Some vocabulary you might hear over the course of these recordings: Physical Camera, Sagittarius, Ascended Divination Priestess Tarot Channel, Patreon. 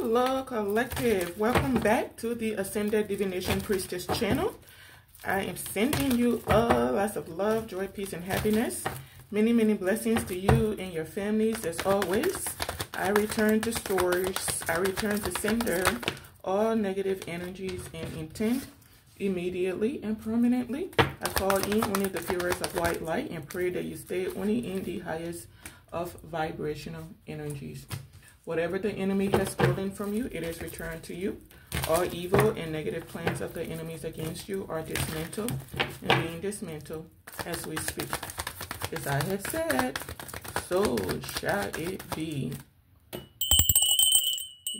Hello collective, welcome back to the Ascended Divination Priestess channel. I am sending you all lots of love, joy, peace, and happiness. Many, many blessings to you and your families as always. I return to source, I return to sender, all negative energies and intent immediately and permanently. I call in only the purest of white light and pray that you stay only in the highest of vibrational energies. Whatever the enemy has stolen from you, it is returned to you. All evil and negative plans of the enemies against you are dismantled and being dismantled as we speak. As I have said, so shall it be.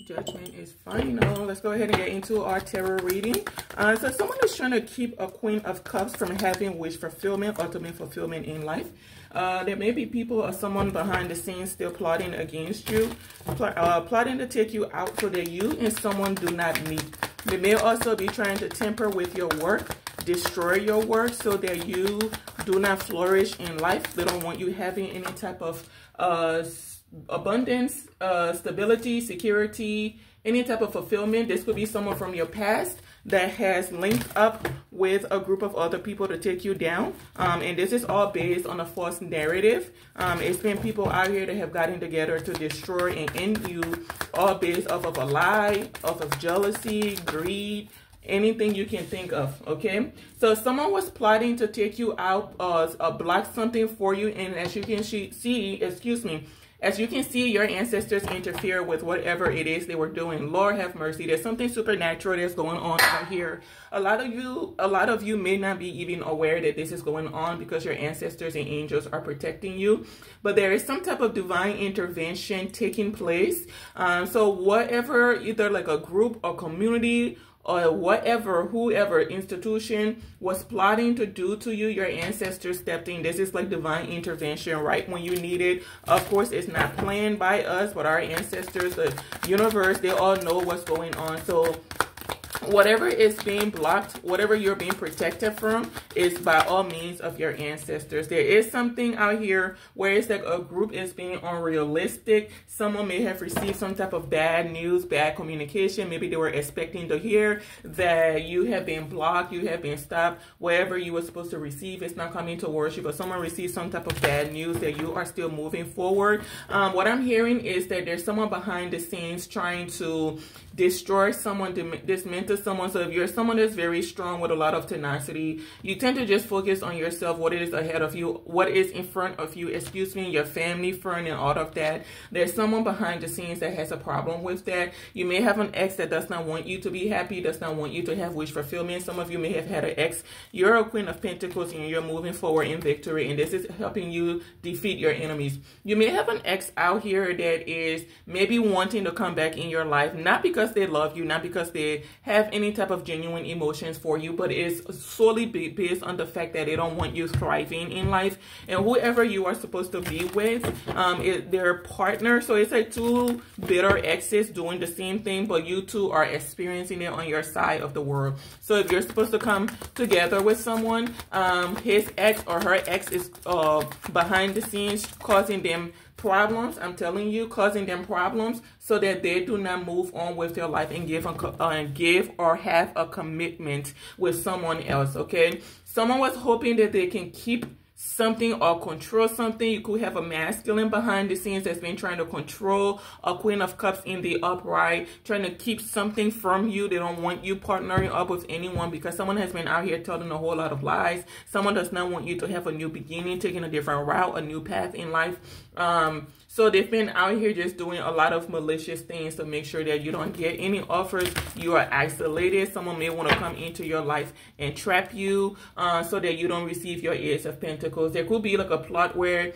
Judgment is final. Let's go ahead and get into our tarot reading. So someone is trying to keep a Queen of Cups from having wish fulfillment, ultimate fulfillment in life. There may be people or someone behind the scenes still plotting against you, plotting to take you out so that you and someone do not meet. They may also be trying to tamper with your work, destroy your work so that you do not flourish in life. They don't want you having any type of abundance, stability, security, any type of fulfillment. This could be someone from your past that has linked up with a group of other people to take you down. And this is all based on a false narrative. It's been people out here that have gotten together to destroy and end you, all based off of a lie, off of jealousy, greed, anything you can think of, okay? So someone was plotting to take you out, block something for you, and as you can see, as you can see, your ancestors interfere with whatever it is they were doing. Lord have mercy. There's something supernatural that's going on out here. A lot of you may not be even aware that this is going on because your ancestors and angels are protecting you. But there is some type of divine intervention taking place. So whatever, either like a group or community or whatever, whoever institution was plotting to do to you, your ancestors stepped in. This is like divine intervention right when you need it. Of course, it's not planned by us, but our ancestors, the universe, they all know what's going on. So whatever is being blocked, whatever you're being protected from, is by all means of your ancestors. There is something out here where it's like a group is being unrealistic. Someone may have received some type of bad news, bad communication. Maybe they were expecting to hear that you have been blocked, you have been stopped. Whatever you were supposed to receive, it's not coming towards you, but someone received some type of bad news that you are still moving forward. What I'm hearing is that there's someone behind the scenes trying to destroy someone, dismantle someone. So if you're someone that's very strong with a lot of tenacity, you tend to just focus on yourself, what is ahead of you, what is in front of you, your family, friend, and all of that. There's someone behind the scenes that has a problem with that. You may have an ex that does not want you to be happy, does not want you to have wish fulfillment. Some of you may have had an ex. You're a Queen of Pentacles and you're moving forward in victory, and this is helping you defeat your enemies. You may have an ex out here that is maybe wanting to come back in your life, not because they love you, not because they have any type of genuine emotions for you, but it's solely based on the fact that they don't want you thriving in life. And whoever you are supposed to be with, their partner. So it's like two bitter exes doing the same thing, but you two are experiencing it on your side of the world. So if you're supposed to come together with someone, his ex or her ex is behind the scenes causing them problems. I'm telling you, causing them problems so that they do not move on with their life and give or have a commitment with someone else, okay? Someone was hoping that they can keep something or control something. You could have a masculine behind the scenes that's been trying to control a Queen of Cups in the upright, trying to keep something from you. They don't want you partnering up with anyone because someone has been out here telling a whole lot of lies. Someone does not want you to have a new beginning, taking a different route, a new path in life. So they've been out here just doing a lot of malicious things to make sure that you don't get any offers. You are isolated. Someone may want to come into your life and trap you so that you don't receive your Ace of Pentacles. There could be like a plot where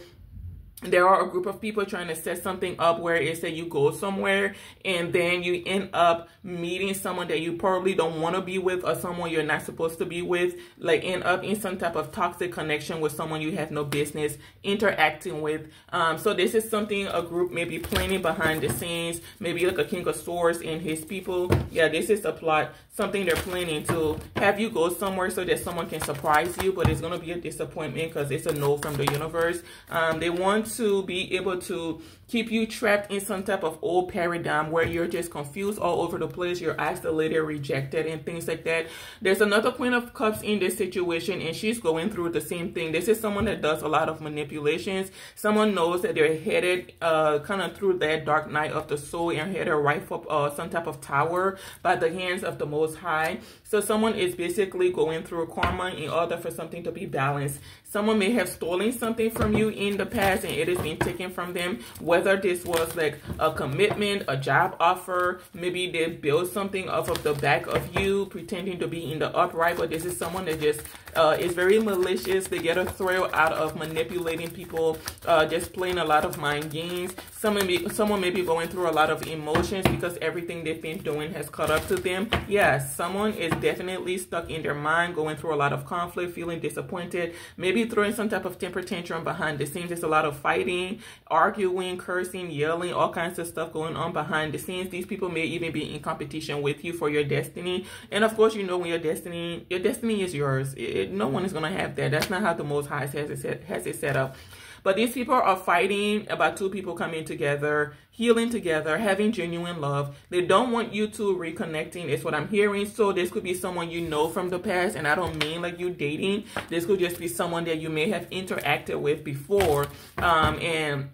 there are a group of people trying to set something up where it's that you go somewhere and then you end up meeting someone that you probably don't want to be with or someone you're not supposed to be with, like end up in some type of toxic connection with someone you have no business interacting with. So this is something a group may be planning behind the scenes, maybe like a King of Swords and his people. Yeah, this is a plot, something they're planning to have you go somewhere so that someone can surprise you, but it's going to be a disappointment because it's a no from the universe. They want to be able to keep you trapped in some type of old paradigm where you're just confused all over the place. You're isolated, rejected, and things like that. There's another Queen of Cups in this situation, and she's going through the same thing. This is someone that does a lot of manipulations. Someone knows that they're headed kind of through that dark night of the soul and headed right for some type of tower by the hands of the Most High. So someone is basically going through karma in order for something to be balanced. Someone may have stolen something from you in the past, and it has been taken from them, whether this was like a commitment, a job offer. Maybe they built something off of the back of you, pretending to be in the upright, but this is someone that just is very malicious. They get a thrill out of manipulating people, just playing a lot of mind games. Someone may be going through a lot of emotions because everything they've been doing has caught up to them. Yes, yeah, someone is definitely stuck in their mind, going through a lot of conflict, feeling disappointed, maybe throwing some type of temper tantrum behind the scenes. There's a lot of fighting, arguing, cursing, yelling, all kinds of stuff going on behind the scenes. These people may even be in competition with you for your destiny. And of course, you know, when your destiny is yours. No one is going to have that. That's not how the Most High has it set up. But these people are fighting about two people coming together, healing together, having genuine love. They don't want you two reconnecting, is what I'm hearing. So this could be someone you know from the past, and I don't mean like you dating. This could just be someone that you may have interacted with before, and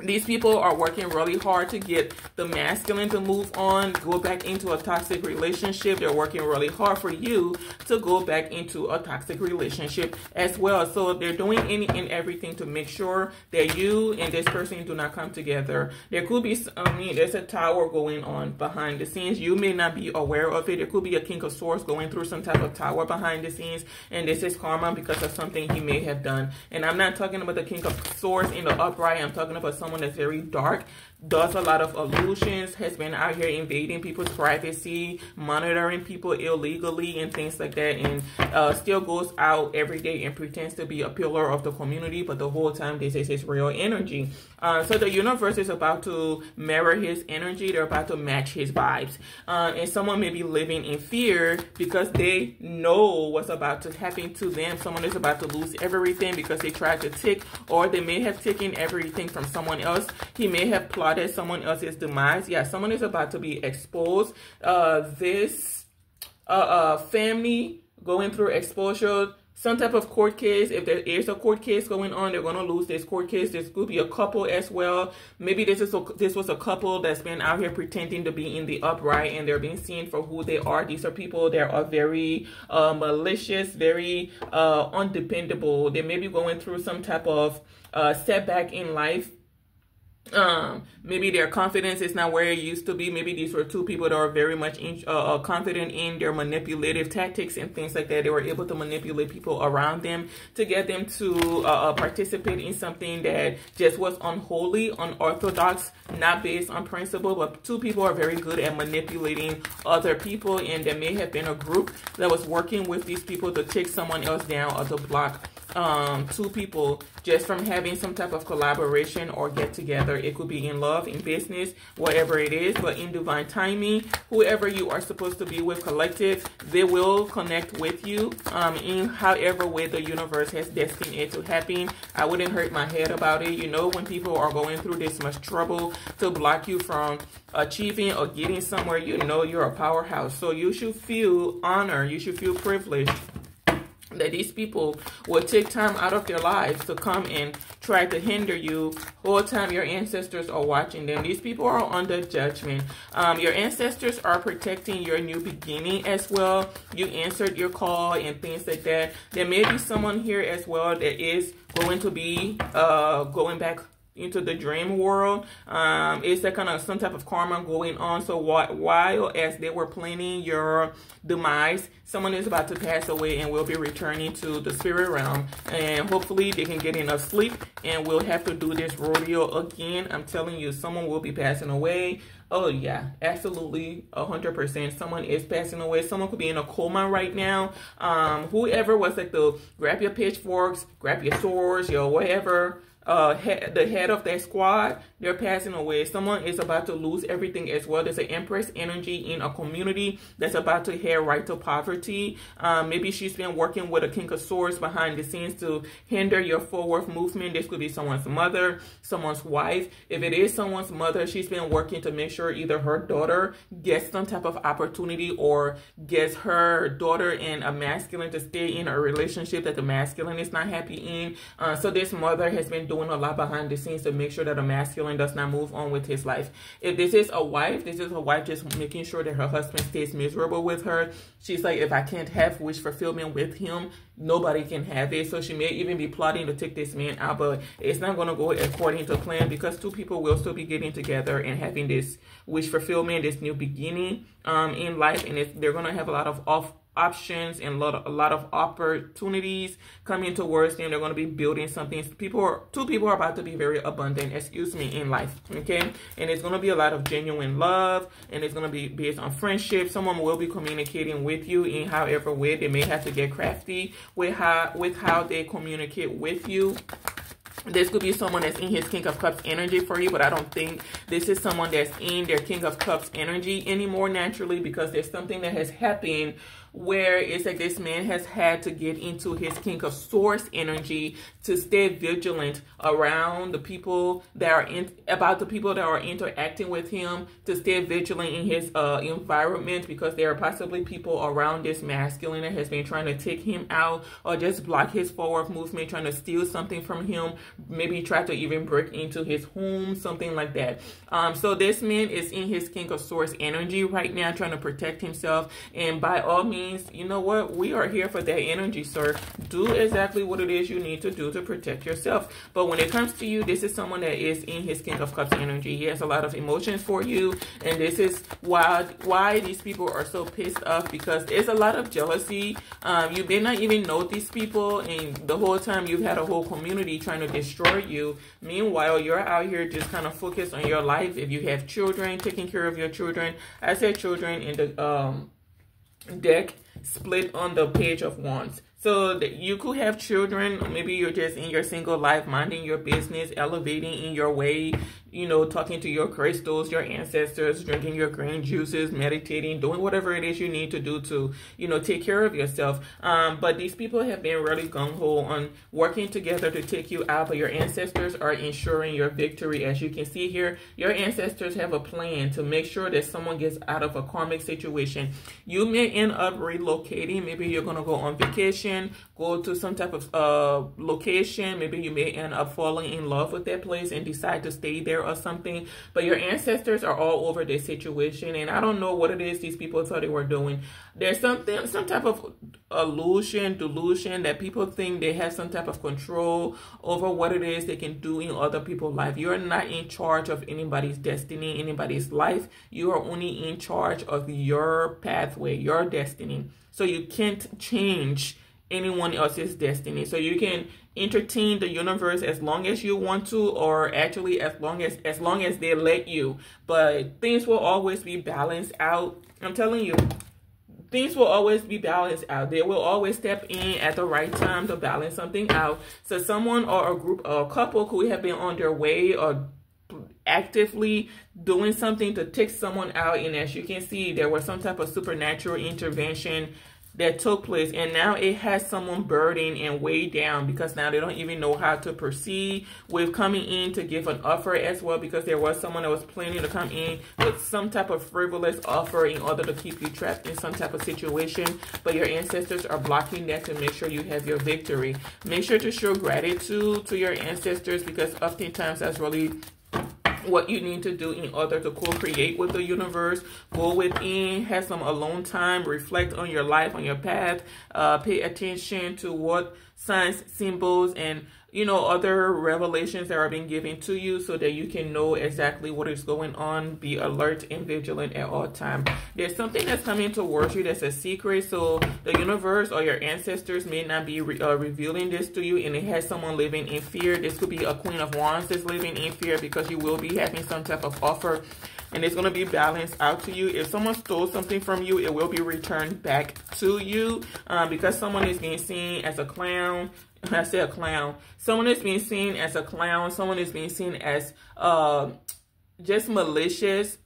these people are working really hard to get the masculine to move on, go back into a toxic relationship. They're working really hard for you to go back into a toxic relationship as well. So they're doing any and everything to make sure that you and this person do not come together. There could be, there's a tower going on behind the scenes. You may not be aware of it. There could be a King of Swords going through some type of tower behind the scenes. And this is karma because of something he may have done. And I'm not talking about the King of Swords in the upright. I'm talking about someone that's very dark, does a lot of illusions, has been out here invading people's privacy, monitoring people illegally and things like that, and still goes out every day and pretends to be a pillar of the community, but the whole time this is his real energy. So the universe is about to mirror his energy. They're about to match his vibes. And someone may be living in fear because they know what's about to happen to them. Someone is about to lose everything because they tried to take, or they may have taken everything from someone else. He may have plotted someone else's demise. Yeah, someone is about to be exposed. This family going through exposure, some type of court case. If there is a court case going on, they're going to lose this court case. This could be a couple as well. Maybe this was a couple that's been out here pretending to be in the upright, and they're being seen for who they are. These are people that are very malicious, very undependable. They may be going through some type of setback in life. Maybe their confidence is not where it used to be. Maybe these were two people that are very much confident in their manipulative tactics and things like that. They were able to manipulate people around them to get them to participate in something that just was unholy, unorthodox, not based on principle. But two people are very good at manipulating other people, and there may have been a group that was working with these people to take someone else down or to block two people just from having some type of collaboration or get together. It could be in love, in business, whatever it is. But in divine timing, whoever you are supposed to be with, collective, they will connect with you in however way the universe has destined it to happen. I wouldn't hurt my head about it. You know, when people are going through this much trouble to block you from achieving or getting somewhere, you know you're a powerhouse. So you should feel honored. You should feel privileged that these people will take time out of their lives to come and try to hinder you. Whole time your ancestors are watching them. These people are under judgment. Your ancestors are protecting your new beginning as well. You answered your call and things like that. There may be someone here as well that is going to be going back into the dream world. It's that kind of some type of karma going on. So while as they were planning your demise, someone is about to pass away and will be returning to the spirit realm, and hopefully they can get enough sleep and we'll have to do this rodeo again. I'm telling you, someone will be passing away. Oh yeah, absolutely, 100%. Someone is passing away. Someone could be in a coma right now. Whoever was like, grab your pitchforks, grab your swords, your whatever, the head of that squad, they're passing away. Someone is about to lose everything as well. There's an Empress energy in a community that's about to head right to poverty. Maybe she's been working with a King of Swords behind the scenes to hinder your forward movement. This could be someone's mother, someone's wife. If it is someone's mother, she's been working to make sure either her daughter gets some type of opportunity or gets her daughter and a masculine to stay in a relationship that the masculine is not happy in. So this mother has been doing a lot behind the scenes to make sure that a masculine does not move on with his life. If this is a wife, this is a wife just making sure that her husband stays miserable with her. She's like, if I can't have wish fulfillment with him, nobody can have it. So she may even be plotting to take this man out, but it's not going to go according to plan because two people will still be getting together and having this wish fulfillment, this new beginning in life. And if they're going to have a lot of options and a lot of opportunities coming towards them. They're going to be building something. Two people are about to be very abundant, excuse me, in life, okay? And it's going to be a lot of genuine love, and it's going to be based on friendship. Someone will be communicating with you in however way. They may have to get crafty with how they communicate with you. This could be someone that's in his King of Cups energy for you, but I don't think this is someone that's in their King of Cups energy anymore naturally, because there's something that has happened where it's like this man has had to get into his King of Swords energy to stay vigilant around the people that are interacting with him, to stay vigilant in his environment, because there are possibly people around this masculine that has been trying to take him out or just block his forward movement, trying to steal something from him, maybe try to even break into his home, something like that. So this man is in his King of Swords energy right now, trying to protect himself, and by all means, you know what? We are here for that energy, sir. Do exactly what it is you need to do to protect yourself. But when it comes to you, this is someone that is in his King of Cups energy. He has a lot of emotions for you, and this is why these people are so pissed off, because there's a lot of jealousy. You may not even know these people, and the whole time you've had a whole community trying to destroy you. Meanwhile, you're out here just kind of focused on your life. If you have children, taking care of your children. I said children in the deck split on the Page of Wands. So you could have children, or maybe you're just in your single life, minding your business, elevating in your way, you know, talking to your crystals, your ancestors, drinking your green juices, meditating, doing whatever it is you need to do to, you know, take care of yourself. But these people have been really gung-ho on working together to take you out, but your ancestors are ensuring your victory. As you can see here, your ancestors have a plan to make sure that someone gets out of a karmic situation. You may end up relocating. Maybe you're going to go on vacation, go to some type of location. Maybe you may end up falling in love with that place and decide to stay there or something. But your ancestors are all over this situation, and I don't know what it is these people thought they were doing. There's some type of illusion, delusion that people think they have some type of control over what it is they can do in other people's life. You're not in charge of anybody's destiny, anybody's life. You are only in charge of your pathway, your destiny. So you can't change anyone else's destiny. So you can entertain the universe as long as you want to, or actually as long as they let you, but things will always be balanced out. I'm telling you, things will always be balanced out. They will always step in at the right time to balance something out. So someone or a group or a couple who have been on their way or actively doing something to take someone out, and as you can see, there was some type of supernatural intervention that took place, and now it has someone burdened and weighed down, because now they don't even know how to proceed with coming in to give an offer as well, because there was someone that was planning to come in with some type of frivolous offer in order to keep you trapped in some type of situation, but your ancestors are blocking that to make sure you have your victory. Make sure to show gratitude to your ancestors, because oftentimes that's really what you need to do in order to co-create with the universe. Go within, have some alone time, reflect on your life, on your path, pay attention to what signs, symbols, and you know, other revelations that are being given to you, so that you can know exactly what is going on. Be alert and vigilant at all times. There's something that's coming towards you that's a secret, so the universe or your ancestors may not be revealing this to you, and it has someone living in fear. This could be a Queen of Wands that's living in fear, because you will be having some type of offer, and it's going to be balanced out to you. If someone stole something from you, it will be returned back to you, because someone is being seen as a clown, I say a clown. Someone is being seen as a clown. Someone is being seen as just malicious,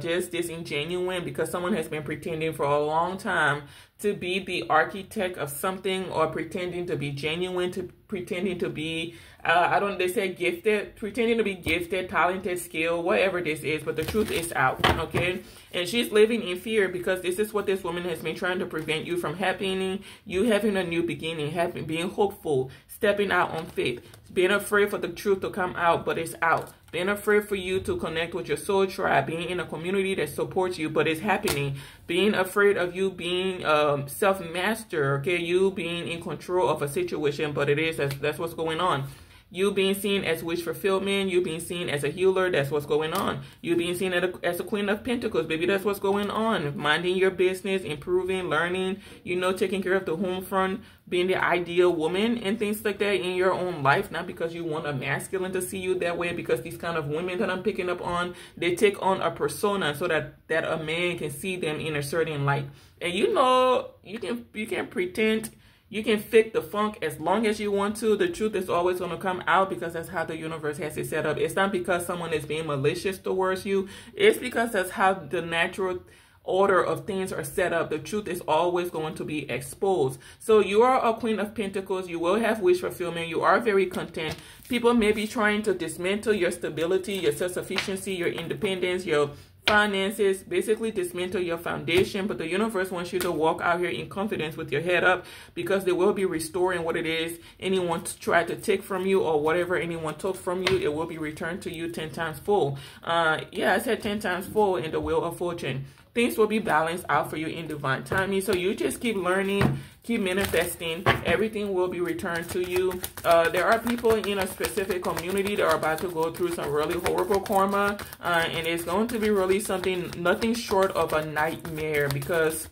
just disingenuous, because someone has been pretending for a long time to be the architect of something, or pretending to be genuine, to pretending to be, they say gifted, pretending to be gifted, talented, skilled, whatever this is, but the truth is out, okay? And she's living in fear because this is what this woman has been trying to prevent you from happening, you having a new beginning, having, being hopeful, stepping out on faith, being afraid for the truth to come out, but it's out. Being afraid for you to connect with your soul tribe, being in a community that supports you, but it's happening. Being afraid of you being self-master, okay? You being in control of a situation, but it is, that's what's going on. You being seen as wish fulfillment, you being seen as a healer, that's what's going on. You being seen as a Queen of Pentacles, baby, that's what's going on. Minding your business, improving, learning, you know, taking care of the home front, being the ideal woman and things like that in your own life, not because you want a masculine to see you that way, because these kind of women that I'm picking up on, they take on a persona so that a man can see them in a certain light. And you know, you can pretend, you can fake the funk as long as you want to. The truth is always going to come out because that's how the universe has it set up. It's not because someone is being malicious towards you. It's because that's how the natural order of things are set up. The truth is always going to be exposed. So you are a Queen of Pentacles. You will have wish fulfillment. You are very content. People may be trying to dismantle your stability, your self-sufficiency, your independence, your finances, basically dismantle your foundation, but the universe wants you to walk out here in confidence with your head up, because they will be restoring what it is anyone tried to take from you, or whatever anyone took from you, it will be returned to you 10 times full. Yeah, I said 10 times full in the Wheel of Fortune. Things will be balanced out for you in divine timing. So you just keep learning, keep manifesting. Everything will be returned to you. There are people in a specific community that are about to go through some really horrible karma. And it's going to be really something, nothing short of a nightmare, because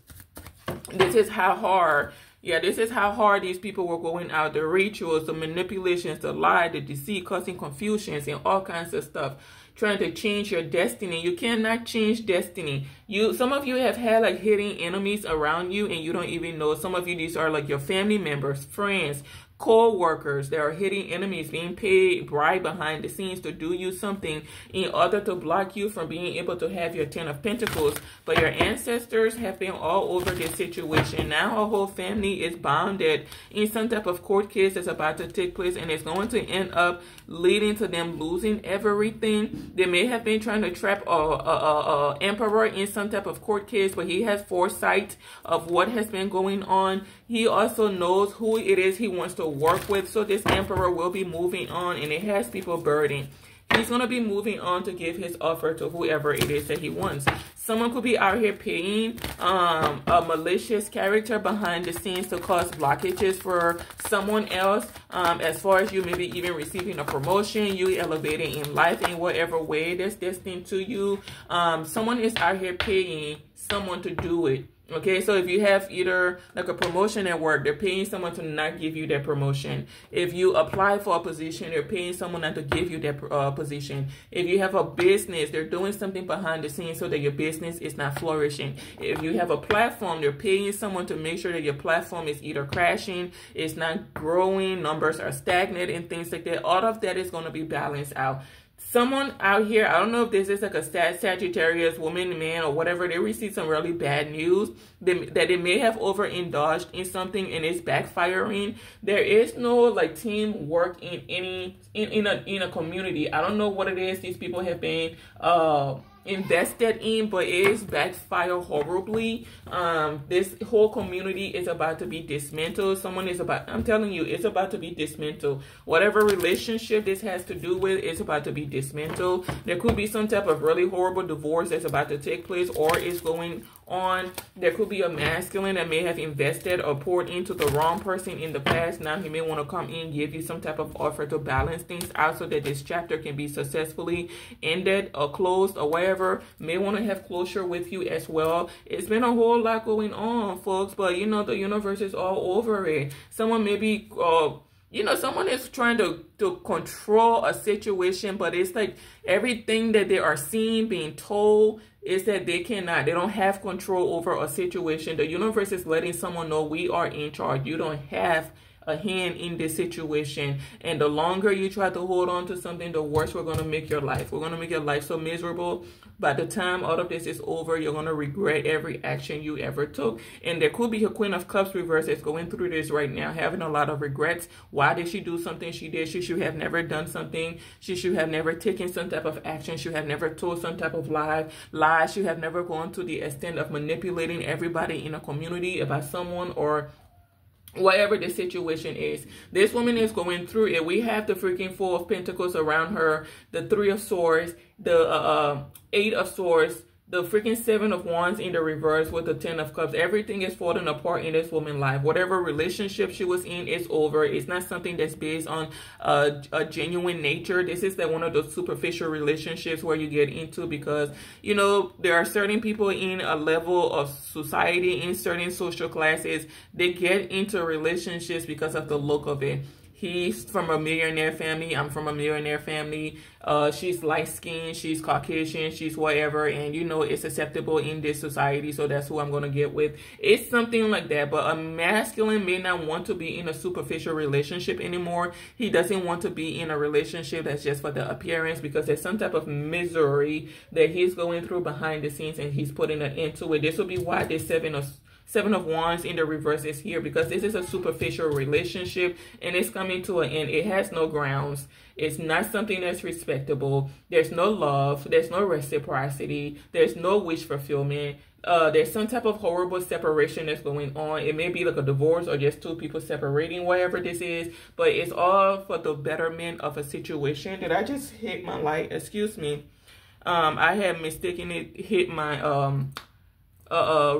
this is how hard... Yeah, this is how hard these people were going out. The rituals, the manipulations, the lie, the deceit, causing confusions and all kinds of stuff. Trying to change your destiny. You cannot change destiny. Some of you have had like hidden enemies around you and you don't even know. Some of you, these are like your family members, friends, co-workers. There are hidden enemies being paid, bribed behind the scenes to do you something in order to block you from being able to have your 10 of Pentacles. But your ancestors have been all over this situation. Now a whole family is bounded in some type of court case that's about to take place, and it's going to end up leading to them losing everything. They may have been trying to trap an emperor in some type of court case, but he has foresight of what has been going on. He also knows who it is he wants to work with. So this emperor will be moving on, and it has people burdened. He's going to be moving on to give his offer to whoever it is that he wants. Someone could be out here paying a malicious character behind the scenes to cause blockages for someone else, as far as you maybe even receiving a promotion, you elevating in life in whatever way that's destined to you. Someone is out here paying someone to do it. Okay, so if you have either like a promotion at work, they're paying someone to not give you that promotion. If you apply for a position, they're paying someone not to give you that position. If you have a business, they're doing something behind the scenes so that your business is not flourishing. If you have a platform, they're paying someone to make sure that your platform is either crashing, it's not growing, numbers are stagnant and things like that. All of that is going to be balanced out. Someone out here, I don't know if this is like a Sagittarius woman, man, or whatever, they received some really bad news that they may have overindulged in something and it's backfiring. There is no like teamwork in any in a community. I don't know what it is these people have been invested in, but it is backfire horribly. This whole community is about to be dismantled. Someone is about, I'm telling you, it's about to be dismantled. Whatever relationship this has to do with, it's about to be dismantled. There could be some type of really horrible divorce that's about to take place or is going on. There could be a masculine that may have invested or poured into the wrong person in the past. Now he may want to come in, give you some type of offer to balance things out so that this chapter can be successfully ended or closed or whatever. May want to have closure with you as well. It's been a whole lot going on, folks, but you know, the universe is all over it. Someone may be you know, someone is trying to control a situation, but it's like everything that they are seeing, being told, is that they cannot. They don't have control over a situation. The universe is letting someone know, we are in charge. You don't have a hand in this situation. And the longer you try to hold on to something, the worse we're going to make your life. We're going to make your life so miserable. By the time all of this is over, you're going to regret every action you ever took. And there could be a Queen of Cups reverse that's going through this right now, having a lot of regrets. Why did she do something she did? She should have never done something. She should have never taken some type of action. She had never told some type of lie. She had never gone to the extent of manipulating everybody in a community about someone or whatever the situation is. This woman is going through it. We have the freaking Four of Pentacles around her, the Three of Swords, the Eight of Swords, the freaking Seven of Wands in the reverse with the Ten of Cups. Everything is falling apart in this woman's life. Whatever relationship she was in is over. It's not something that's based on a genuine nature. This is that one of those superficial relationships where you get into because, you know, there are certain people in a level of society, in certain social classes, they get into relationships because of the look of it. He's from a millionaire family. I'm from a millionaire family. She's light-skinned. She's Caucasian. She's whatever. And, you know, it's acceptable in this society. So that's who I'm going to get with. It's something like that. But a masculine may not want to be in a superficial relationship anymore. He doesn't want to be in a relationship that's just for the appearance, because there's some type of misery that he's going through behind the scenes and he's putting an end to it. This will be why this Seven of Wands in the reverse is here, because this is a superficial relationship and it's coming to an end. It has no grounds. It's not something that's respectable. There's no love. There's no reciprocity. There's no wish fulfillment. There's some type of horrible separation that's going on. It may be like a divorce or just two people separating, whatever this is, but it's all for the betterment of a situation. Did I just hit my light? Excuse me. I had mistakenly hit my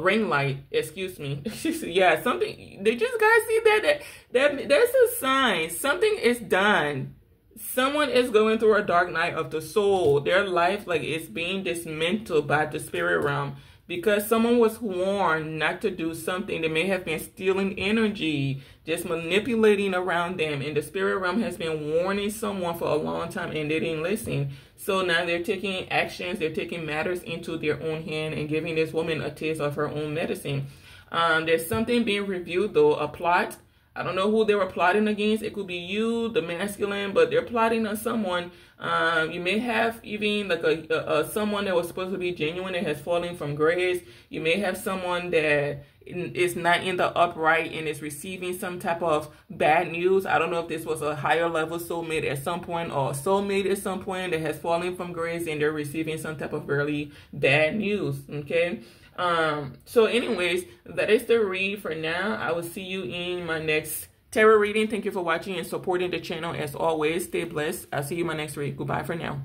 ring light, excuse me. Yeah, something, did you guys see that? That's a sign. Something is done. Someone is going through a dark night of the soul. Their life, like, is being dismantled by the spirit realm because someone was warned not to do something. They may have been stealing energy, just manipulating around them. And the spirit realm has been warning someone for a long time and they didn't listen. So now they're taking actions, they're taking matters into their own hand and giving this woman a taste of her own medicine. There's something being reviewed though, a plot. I don't know who they were plotting against. It could be you, the masculine, but they're plotting on someone. You may have even like someone that was supposed to be genuine and has fallen from grace. You may have someone that is not in the upright and is receiving some type of bad news. I don't know if this was a higher level soulmate at some point or soulmate at some point that has fallen from grace and they're receiving some type of really bad news. Okay. So anyways, that is the read for now. I will see you in my next tarot reading. Thank you for watching and supporting the channel as always. Stay blessed. I'll see you in my next read. Goodbye for now.